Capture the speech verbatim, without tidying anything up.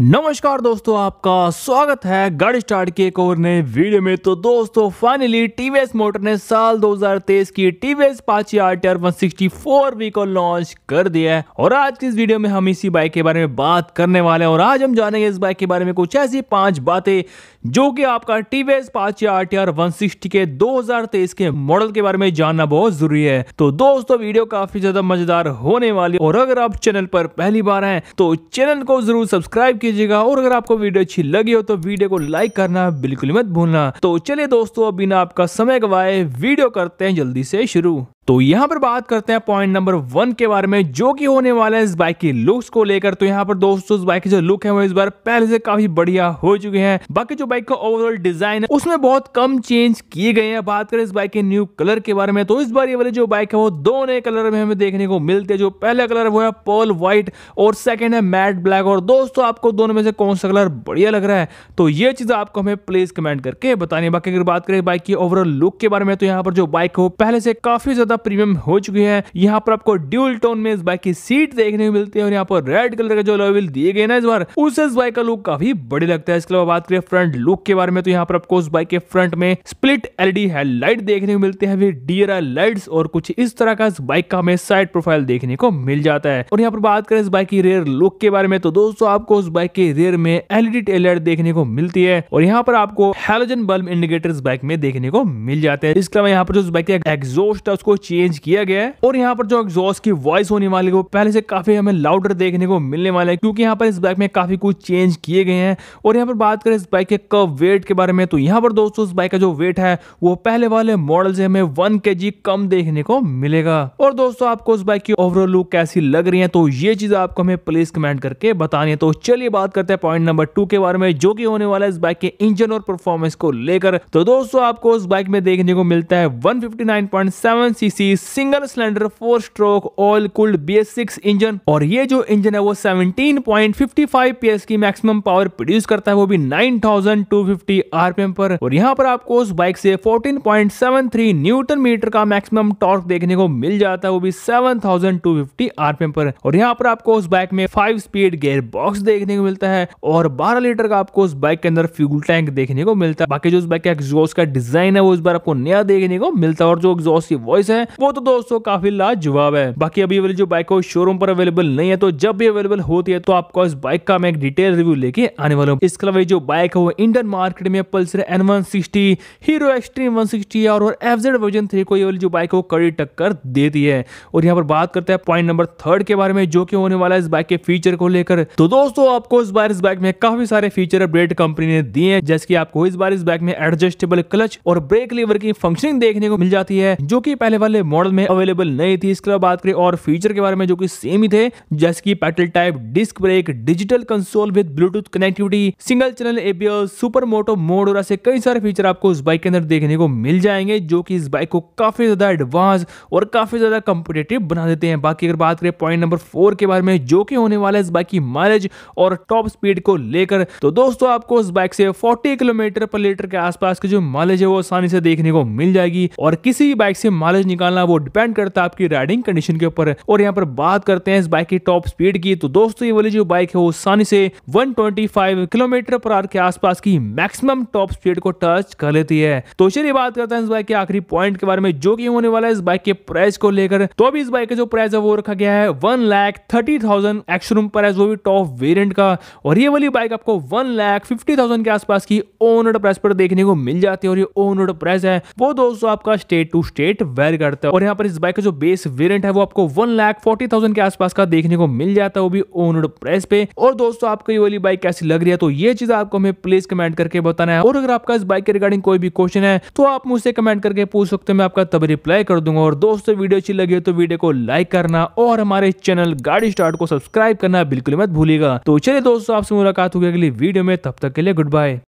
नमस्कार दोस्तों, आपका स्वागत है गाड़ी स्टार्ट के एक और नए वीडियो में। तो दोस्तों फाइनली टीवीएस मोटर ने साल दो हज़ार तेईस की TVS Apache RTR one sixty four V को लॉन्च कर दिया है और आज की इस वीडियो में हम इसी बाइक के बारे में बात करने वाले हैं। और आज हम जानेंगे इस बाइक के बारे में कुछ ऐसी पांच बातें जो कि आपका TVS Apache RTR one sixty के दो हज़ार तेईस के मॉडल के बारे में जानना बहुत जरूरी है। तो दोस्तों वीडियो काफी ज्यादा मजेदार होने वाली और अगर आप चैनल पर पहली बार हैं तो चैनल को जरूर सब्सक्राइब कीजिएगा और अगर आपको वीडियो अच्छी लगी हो तो वीडियो को लाइक करना बिल्कुल मत भूलना। तो चलिए दोस्तों बिना आपका समय गवाए वीडियो करते हैं जल्दी से शुरू। तो यहाँ पर बात करते हैं पॉइंट नंबर वन के बारे में जो कि होने वाला है इस बाइक की लुक्स को लेकर। तो यहाँ पर दोस्तों इस बाइक की जो लुक है वो इस बार पहले से काफी बढ़िया हो चुके हैं। बाकी जो बाइक का ओवरऑल डिजाइन है उसमें बहुत कम चेंज किए गए हैं। बात करें इस बाइक के न्यू कलर के बारे में तो इस बार ये वाली जो बाइक है वो दो नए कलर में हमें देखने को मिलते हैं। जो पहला कलर वो है पर्ल व्हाइट और सेकेंड है मैट ब्लैक। और दोस्तों आपको दोनों में से कौन सा कलर बढ़िया लग रहा है तो ये चीज आपको हमें प्लीज कमेंट करके बतानी। बाकी अगर बात करें बाइक की ओवरऑल लुक के बारे में तो यहाँ पर जो बाइक है पहले से काफी ज्यादा प्रीमियम हो चुकी है। यहाँ पर आपको ड्यूल टोन में इस बाइक की सीट देखने को मिलती है और यहाँ पर रेड कलर का जो अलॉय व्हील दिए गए ना इस बार उससे इस बाइक का लुक काफी बढ़िया लगता है। इसके अलावा बात करें फ्रंट लुक के बारे में तो यहाँ पर आपको उस बाइक के फ्रंट में स्प्लिट एलईडी हेडलाइट देखने को मिलते हैं विद डीआरएल लाइट्स और कुछ इस तरह का इस बाइक का हमें साइड प्रोफाइल देखने को मिल जाता है। और यहाँ पर बात करें इस बाइक की रेयर लुक के बारे में तो दोस्तों आपको उस बाइक के रेयर में एलईडी टेल लाइट देखने को मिलती है और यहाँ पर आपको हैलोजन बल्ब इंडिकेटर इस बाइक में देखने को मिल जाते हैं। इसके अलावा यहाँ पर जो इस बाइक का एग्जॉस्ट है उसको चेंज किया गया है और यहाँ पर जो एग्जॉस्ट की वॉइस होने वाली है वो पहले से काफी हमें लाउडर देखने को मिलने वाला है क्योंकि यहाँ पर इस बाइक में काफी कुछ चेंज किए गए हैं। और यहाँ पर बात करें इस बाइक के कर्व वेट के बारे में तो यहाँ पर दोस्तों इस बाइक का जो वेट है वो पहले वाले मॉडल से हमें वन केजी कम देखने को मिलेगा। और दोस्तों आपको इस बाइक की ओवरऑल लुक कैसी लग रही है तो ये चीज आपको हमें प्लीज कमेंट करके बतानी है। तो चलिए बात करते हैं पॉइंट नंबर टू के बारे में जो की होने वाला है इस बाइक के इंजन और परफॉर्मेंस को लेकर। तो दोस्तों आपको इस बाइक में देखने को मिलता है one fifty nine point seven CC single cylinder four stroke oil cooled B S six engine और ये जो इंजन है वो सत्रह पॉइंट पाँच पाँच पीएस की मैक्सिमम पावर प्रोड्यूस करता है वो भी nine thousand two fifty RPM पर। और यहाँ पर आपको उस बाइक से चौदह पॉइंट सात तीन न्यूटन मीटर का मैक्सिमम टॉर्क देखने को मिल जाता है वो भी seven thousand two fifty RPM पर। और यहाँ पर आपको उस बाइक में फाइव स्पीड गियर बॉक्स देखने को मिलता है और बारह लीटर का आपको उस बाइक के अंदर फ्यूल टैंक देखने को मिलता है। बाकी जो उस बाइक का एग्जॉस्ट का डिजाइन है वो इस बार आपको नया देखने को मिलता है और जो एग्जॉस्ट की वॉइस है वो तो दोस्तों काफी लाजवाब है। बाकी अभी वाली जो बाइक है शोरूम पर अवेलेबल नहीं है तो जब भी अवेलेबल होती है तो आपको इस बाइक का मैं एक डिटेल रिव्यू लेके आने वाला हूँ। इसके अलावा जो बाइक है वो इंडियन मार्केट में Pulsar N one sixty, Hero Xtreme one sixty और एफजेड वर्जन थ्री को ये वाली जो बाइक है वो कड़ी टक्कर देती है। और यहाँ पर बात करते हैं पॉइंट नंबर थर्ड के बारे में जो की होने वाला है इस बाइक के फीचर को लेकर। तो दोस्तों आपको इस बार इस बाइक में काफी सारे फीचर अपडेट कंपनी ने दिए हैं जैसे की आपको इस बार इस बाइक में एडजस्टेबल क्लच और ब्रेक लीवर की फंक्शनिंग देखने को मिल जाती है जो की पहले वाले मॉडल में अवेलेबल नहीं थी। इसके अलावा बात करें और फीचर के बारे में जो कि सेम ही थे जैसे कि pedal type disc brake, digital console with Bluetooth connectivity, single channel ABS, super moto mode और ऐसे कई सारे फीचर आपको इस बाइक के अंदर देखने को मिल जाएंगे जो कि इस बाइक को काफी ज्यादा एडवांस और काफी ज्यादा कॉम्पिटिटिव बना देते हैं। बाकी अगर बात करें पॉइंट नंबर फोर के बारे में जो कि होने वाला है इस बाइक की माइलेज और टॉप स्पीड को लेकर तो दोस्तों आपको इस बाइक से फोर्टी किलोमीटर पर लीटर के आसपास की जो माइलेज है वो आसानी से देखने को मिल जाएगी और किसी भी बाइक से माइलेज निकालना वो डिपेंड करता है आपकी राइडिंग कंडीशन के ऊपर। और यहाँ पर बात करते हैं इस बाइक की टॉप स्पीड की तो दोस्तों ये वाली जो बाइक है वो आसानी से एक सौ पच्चीस किलोमीटर पर आवर के आसपास की मैक्सिमम टॉप स्पीड को टच कर लेती है। तो चलिए बात करते हैं इस बाइक के आखिरी पॉइंट के बारे में जो कि होने वाला है इस बाइक के प्राइस को लेकर। तो अभी इस बाइक का जो प्राइस है वो रखा गया है one lakh thirty thousand ex room price वो भी टॉप वेरियंट का और ये वाली बाइक आपको वन लाख फिफ्टी थाउजेंड के आसपास की ऑन रोड प्राइस पर देखने को मिल जाती है और ये ऑन रोड प्राइस है वो दोस्तों आपका स्टेट टू स्टेट वेरी करता है। और यहाँ पर इस बाइक का जो बेस वेरिएंट है वो आपको वन लाख फोर्टी थाउजेंड के आसपास का देखने को मिल जाता है वो भी ऑन रोड प्राइस पे। और दोस्तों आपको ये वाली बाइक कैसी लग रही है तो ये चीज आपको हमें प्लीज कमेंट करके बताना है और अगर आपका इस बाइक के रिगार्डिंग कोई भी क्वेश्चन है तो आप मुझसे कमेंट करके पूछ सकते हैं, मैं आपका तब रिप्लाई कर दूंगा। और दोस्तों वीडियो अच्छी लगी हो तो वीडियो को लाइक करना और हमारे चैनल गाड़ी स्टार्ट को सब्सक्राइब करना बिल्कुल मत भूलिएगा। तो चलिए दोस्तों आपसे मुलाकात होगी अगली वीडियो में, तब तक के लिए गुड बाय।